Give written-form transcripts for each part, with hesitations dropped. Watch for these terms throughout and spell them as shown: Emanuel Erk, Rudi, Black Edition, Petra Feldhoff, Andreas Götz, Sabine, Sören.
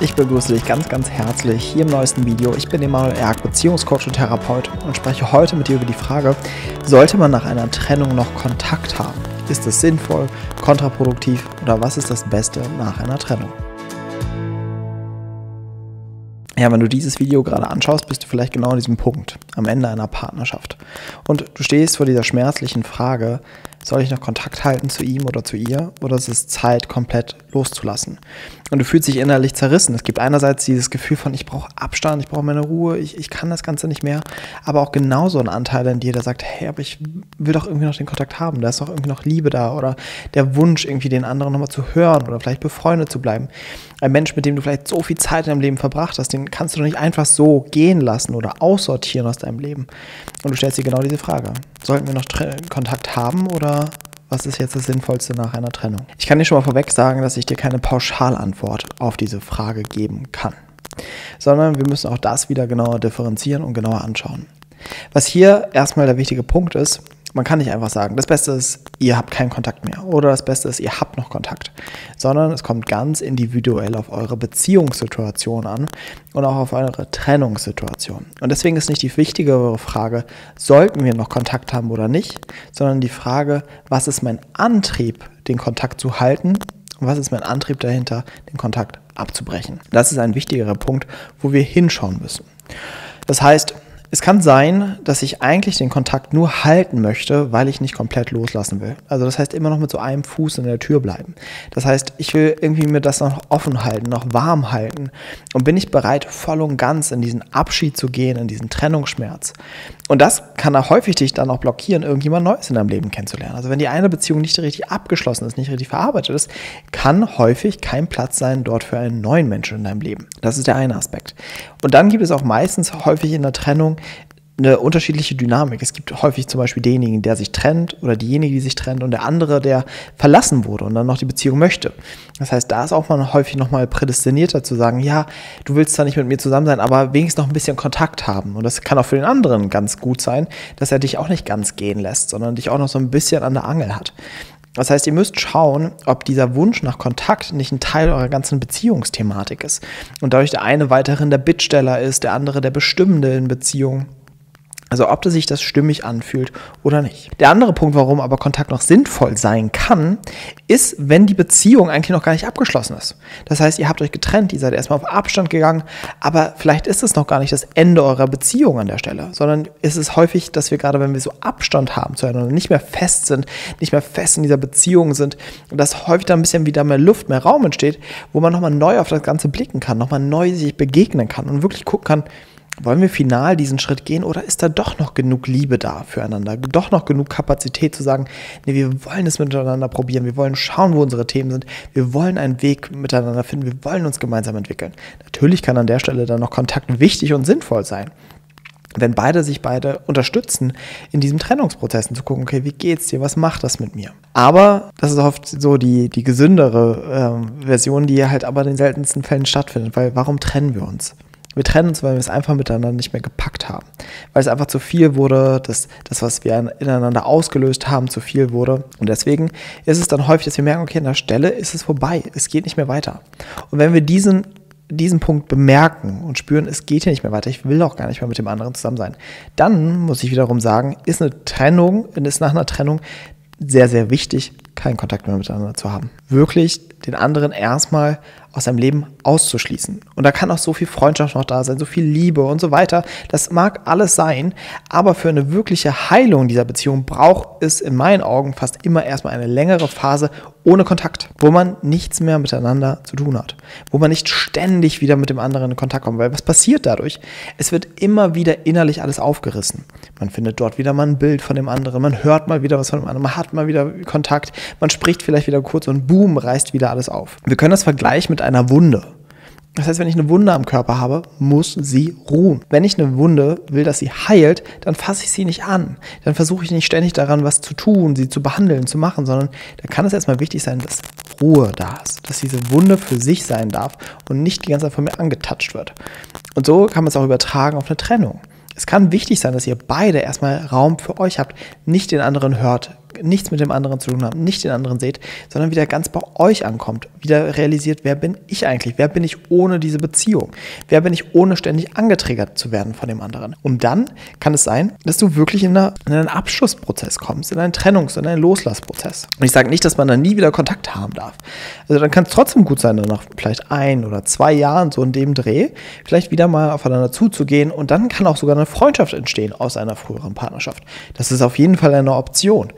Ich begrüße dich ganz, ganz herzlich hier im neuesten Video. Ich bin Emanuel Erk, Beziehungscoach und Therapeut und spreche heute mit dir über die Frage, sollte man nach einer Trennung noch Kontakt haben? Ist es sinnvoll, kontraproduktiv oder was ist das Beste nach einer Trennung? Ja, wenn du dieses Video gerade anschaust, bist du vielleicht genau an diesem Punkt, am Ende einer Partnerschaft. Und du stehst vor dieser schmerzlichen Frage, soll ich noch Kontakt halten zu ihm oder zu ihr oder ist es Zeit, komplett loszulassen? Und du fühlst dich innerlich zerrissen. Es gibt einerseits dieses Gefühl von, ich brauche Abstand, ich brauche meine Ruhe, ich kann das Ganze nicht mehr, aber auch genauso ein Anteil in dir, der sagt, hey, aber ich will doch irgendwie noch den Kontakt haben, da ist doch irgendwie noch Liebe da oder der Wunsch, irgendwie den anderen nochmal zu hören oder vielleicht befreundet zu bleiben. Ein Mensch, mit dem du vielleicht so viel Zeit in deinem Leben verbracht hast, den kannst du doch nicht einfach so gehen lassen oder aussortieren aus deinem Leben. Und du stellst dir genau diese Frage. Sollten wir noch Kontakt haben oder was ist jetzt das Sinnvollste nach einer Trennung? Ich kann dir schon mal vorweg sagen, dass ich dir keine Pauschalantwort auf diese Frage geben kann, sondern wir müssen auch das wieder genauer differenzieren und genauer anschauen. Was hier erstmal der wichtige Punkt ist, man kann nicht einfach sagen, das Beste ist, ihr habt keinen Kontakt mehr oder das Beste ist, ihr habt noch Kontakt, sondern es kommt ganz individuell auf eure Beziehungssituation an und auch auf eure Trennungssituation. Und deswegen ist nicht die wichtigere Frage, sollten wir noch Kontakt haben oder nicht, sondern die Frage, was ist mein Antrieb, den Kontakt zu halten und was ist mein Antrieb dahinter, den Kontakt abzubrechen. Das ist ein wichtigerer Punkt, wo wir hinschauen müssen. Das heißt, es kann sein, dass ich eigentlich den Kontakt nur halten möchte, weil ich nicht komplett loslassen will. Also das heißt, immer noch mit so einem Fuß in der Tür bleiben. Das heißt, ich will irgendwie mir das noch offen halten, noch warm halten. Und bin ich bereit, voll und ganz in diesen Abschied zu gehen, in diesen Trennungsschmerz. Und das kann auch häufig dich dann auch blockieren, irgendjemand Neues in deinem Leben kennenzulernen. Also wenn die eine Beziehung nicht richtig abgeschlossen ist, nicht richtig verarbeitet ist, kann häufig kein Platz sein dort für einen neuen Menschen in deinem Leben. Das ist der eine Aspekt. Und dann gibt es auch meistens häufig in der Trennung eine unterschiedliche Dynamik. Es gibt häufig zum Beispiel denjenigen, der sich trennt oder diejenige, die sich trennt und der andere, der verlassen wurde und dann noch die Beziehung möchte. Das heißt, da ist auch man häufig nochmal prädestinierter zu sagen, ja, du willst zwar nicht mit mir zusammen sein, aber wenigstens noch ein bisschen Kontakt haben. Und das kann auch für den anderen ganz gut sein, dass er dich auch nicht ganz gehen lässt, sondern dich auch noch so ein bisschen an der Angel hat. Das heißt, ihr müsst schauen, ob dieser Wunsch nach Kontakt nicht ein Teil eurer ganzen Beziehungsthematik ist. Und dadurch der eine weiterhin der Bittsteller ist, der andere der Bestimmende in Beziehung. Also ob das sich das stimmig anfühlt oder nicht. Der andere Punkt, warum aber Kontakt noch sinnvoll sein kann, ist, wenn die Beziehung eigentlich noch gar nicht abgeschlossen ist. Das heißt, ihr habt euch getrennt, ihr seid erstmal auf Abstand gegangen, aber vielleicht ist es noch gar nicht das Ende eurer Beziehung an der Stelle, sondern ist es häufig, dass wir gerade, wenn wir so Abstand haben zueinander, nicht mehr fest sind, nicht mehr fest in dieser Beziehung sind, dass häufig da ein bisschen wieder mehr Luft, mehr Raum entsteht, wo man nochmal neu auf das Ganze blicken kann, nochmal neu sich begegnen kann und wirklich gucken kann, wollen wir final diesen Schritt gehen oder ist da doch noch genug Liebe da füreinander, doch noch genug Kapazität zu sagen, nee, wir wollen es miteinander probieren, wir wollen schauen, wo unsere Themen sind, wir wollen einen Weg miteinander finden, wir wollen uns gemeinsam entwickeln. Natürlich kann an der Stelle dann noch Kontakt wichtig und sinnvoll sein. Wenn beide sich unterstützen, in diesem Trennungsprozessen zu gucken, okay, wie geht's dir, was macht das mit mir? Aber das ist oft so die gesündere Version, die halt aber in den seltensten Fällen stattfindet, weil warum trennen wir uns? Wir trennen uns, weil wir es einfach miteinander nicht mehr gepackt haben. Weil es einfach zu viel wurde, das, was wir ineinander ausgelöst haben, zu viel wurde. Und deswegen ist es dann häufig, dass wir merken, okay, an der Stelle ist es vorbei. Es geht nicht mehr weiter. Und wenn wir diesen Punkt bemerken und spüren, es geht hier nicht mehr weiter, ich will auch gar nicht mehr mit dem anderen zusammen sein, dann muss ich wiederum sagen, ist nach einer Trennung sehr, sehr wichtig, keinen Kontakt mehr miteinander zu haben. Wirklich den anderen erstmal aus seinem Leben auszuschließen. Und da kann auch so viel Freundschaft noch da sein, so viel Liebe und so weiter. Das mag alles sein, aber für eine wirkliche Heilung dieser Beziehung braucht es in meinen Augen fast immer erstmal eine längere Phase ohne Kontakt, wo man nichts mehr miteinander zu tun hat, wo man nicht ständig wieder mit dem anderen in Kontakt kommt, weil was passiert dadurch? Es wird immer wieder innerlich alles aufgerissen. Man findet dort wieder mal ein Bild von dem anderen, man hört mal wieder was von dem anderen, man hat mal wieder Kontakt, man spricht vielleicht wieder kurz und boom, reißt wieder alles auf. Wir können das vergleichen mit einer Wunde. Das heißt, wenn ich eine Wunde am Körper habe, muss sie ruhen. Wenn ich eine Wunde will, dass sie heilt, dann fasse ich sie nicht an. Dann versuche ich nicht ständig daran, was zu tun, sie zu behandeln, zu machen, sondern da kann es erstmal wichtig sein, dass Ruhe da ist, dass diese Wunde für sich sein darf und nicht die ganze Zeit von mir angetatscht wird. Und so kann man es auch übertragen auf eine Trennung. Es kann wichtig sein, dass ihr beide erstmal Raum für euch habt, nicht den anderen hört, nichts mit dem anderen zu tun haben, nicht den anderen seht, sondern wieder ganz bei euch ankommt, wieder realisiert, wer bin ich eigentlich, wer bin ich ohne diese Beziehung, wer bin ich ohne ständig angetriggert zu werden von dem anderen. Und dann kann es sein, dass du wirklich in einen Abschlussprozess kommst, in einen Trennungs- und einen Loslassprozess. Und ich sage nicht, dass man dann nie wieder Kontakt haben darf. Also dann kann es trotzdem gut sein, nach vielleicht 1 oder 2 Jahren so in dem Dreh, vielleicht wieder mal aufeinander zuzugehen, und dann kann auch sogar eine Freundschaft entstehen aus einer früheren Partnerschaft. Das ist auf jeden Fall eine Option.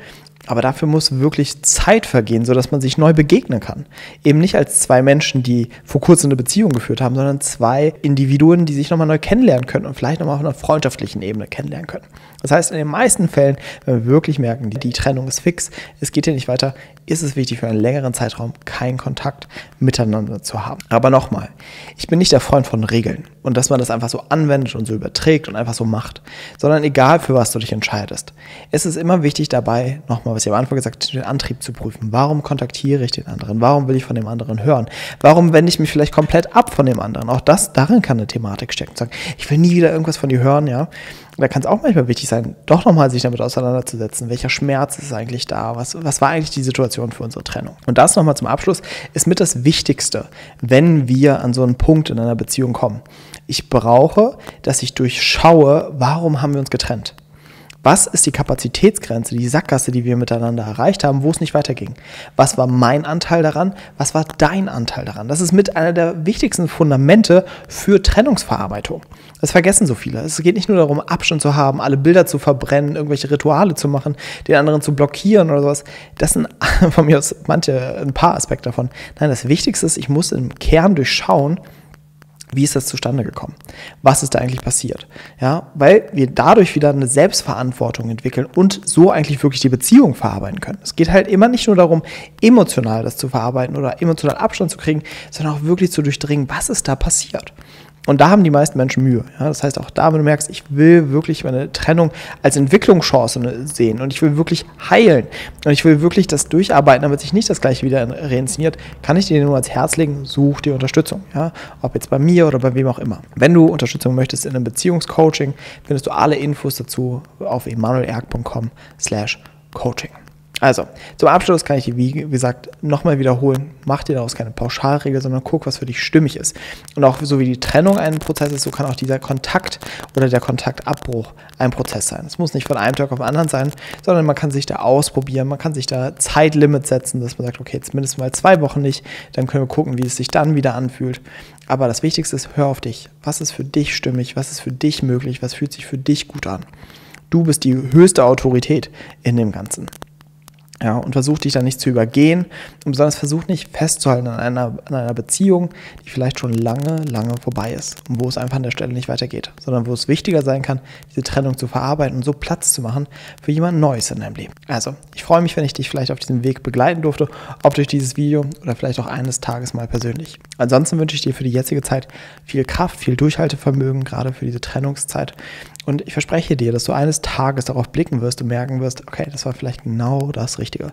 Aber dafür muss wirklich Zeit vergehen, sodass man sich neu begegnen kann. Eben nicht als 2 Menschen, die vor kurzem eine Beziehung geführt haben, sondern 2 Individuen, die sich nochmal neu kennenlernen können und vielleicht nochmal auf einer freundschaftlichen Ebene kennenlernen können. Das heißt, in den meisten Fällen, wenn wir wirklich merken, die Trennung ist fix, es geht hier nicht weiter, ist es wichtig, für einen längeren Zeitraum keinen Kontakt miteinander zu haben. Aber nochmal, ich bin nicht der Freund von Regeln und dass man das einfach so anwendet und so überträgt und einfach so macht, sondern egal, für was du dich entscheidest. Es ist immer wichtig dabei, nochmal, was ich am Anfang gesagt habe, den Antrieb zu prüfen. Warum kontaktiere ich den anderen? Warum will ich von dem anderen hören? Warum wende ich mich vielleicht komplett ab von dem anderen? Auch das, darin kann eine Thematik stecken. Sagen, ich will nie wieder irgendwas von dir hören, ja. Da kann es auch manchmal wichtig sein, doch nochmal sich damit auseinanderzusetzen, welcher Schmerz ist eigentlich da, was war eigentlich die Situation für unsere Trennung. Und das nochmal zum Abschluss ist mit das Wichtigste, wenn wir an so einen Punkt in einer Beziehung kommen. Ich brauche, dass ich durchschaue, warum haben wir uns getrennt? Was ist die Kapazitätsgrenze, die Sackgasse, die wir miteinander erreicht haben, wo es nicht weiterging? Was war mein Anteil daran? Was war dein Anteil daran? Das ist mit einer der wichtigsten Fundamente für Trennungsverarbeitung. Das vergessen so viele. Es geht nicht nur darum, Abstand zu haben, alle Bilder zu verbrennen, irgendwelche Rituale zu machen, den anderen zu blockieren oder sowas. Das sind von mir aus ein paar Aspekte davon. Nein, das Wichtigste ist, ich muss im Kern durchschauen, wie ist das zustande gekommen? Was ist da eigentlich passiert? Ja, weil wir dadurch wieder eine Selbstverantwortung entwickeln und so eigentlich wirklich die Beziehung verarbeiten können. Es geht halt immer nicht nur darum, emotional das zu verarbeiten oder emotional Abstand zu kriegen, sondern auch wirklich zu durchdringen, was ist da passiert? Und da haben die meisten Menschen Mühe. Ja, das heißt, auch da, wenn du merkst, ich will wirklich meine Trennung als Entwicklungschance sehen und ich will wirklich heilen und ich will wirklich das durcharbeiten, damit sich nicht das Gleiche wieder reinszeniert, kann ich dir nur ans Herz legen, such dir Unterstützung. Ja? Ob jetzt bei mir oder bei wem auch immer. Wenn du Unterstützung möchtest in einem Beziehungscoaching, findest du alle Infos dazu auf emanuelerk.com/coaching. Also, zum Abschluss kann ich dir, wie gesagt, nochmal wiederholen, mach dir daraus keine Pauschalregel, sondern guck, was für dich stimmig ist. Und auch so wie die Trennung ein Prozess ist, so kann auch dieser Kontakt oder der Kontaktabbruch ein Prozess sein. Es muss nicht von einem Tag auf den anderen sein, sondern man kann sich da ausprobieren, man kann sich da Zeitlimits setzen, dass man sagt, okay, jetzt mindestens mal 2 Wochen nicht, dann können wir gucken, wie es sich dann wieder anfühlt. Aber das Wichtigste ist, hör auf dich. Was ist für dich stimmig, was ist für dich möglich, was fühlt sich für dich gut an? Du bist die höchste Autorität in dem Ganzen. Ja, und versuch dich da nicht zu übergehen und besonders versuch nicht festzuhalten an einer Beziehung, die vielleicht schon lange, lange vorbei ist und wo es einfach an der Stelle nicht weitergeht, sondern wo es wichtiger sein kann, diese Trennung zu verarbeiten und so Platz zu machen für jemand Neues in deinem Leben. Also, ich freue mich, wenn ich dich vielleicht auf diesem Weg begleiten durfte, ob durch dieses Video oder vielleicht auch eines Tages mal persönlich. Ansonsten wünsche ich dir für die jetzige Zeit viel Kraft, viel Durchhaltevermögen, gerade für diese Trennungszeit. Und ich verspreche dir, dass du eines Tages darauf blicken wirst und merken wirst, okay, das war vielleicht genau das Richtige.